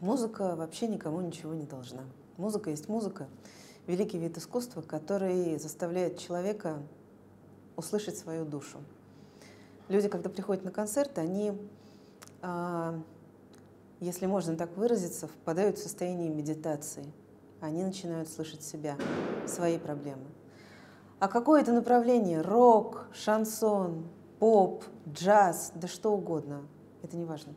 Музыка вообще никому ничего не должна. Музыка есть музыка, великий вид искусства, который заставляет человека услышать свою душу. Люди, когда приходят на концерт, они, если можно так выразиться, впадают в состояние медитации. Они начинают слышать себя, свои проблемы. А какое это направление? Рок, шансон, поп, джаз, да что угодно. Это не важно.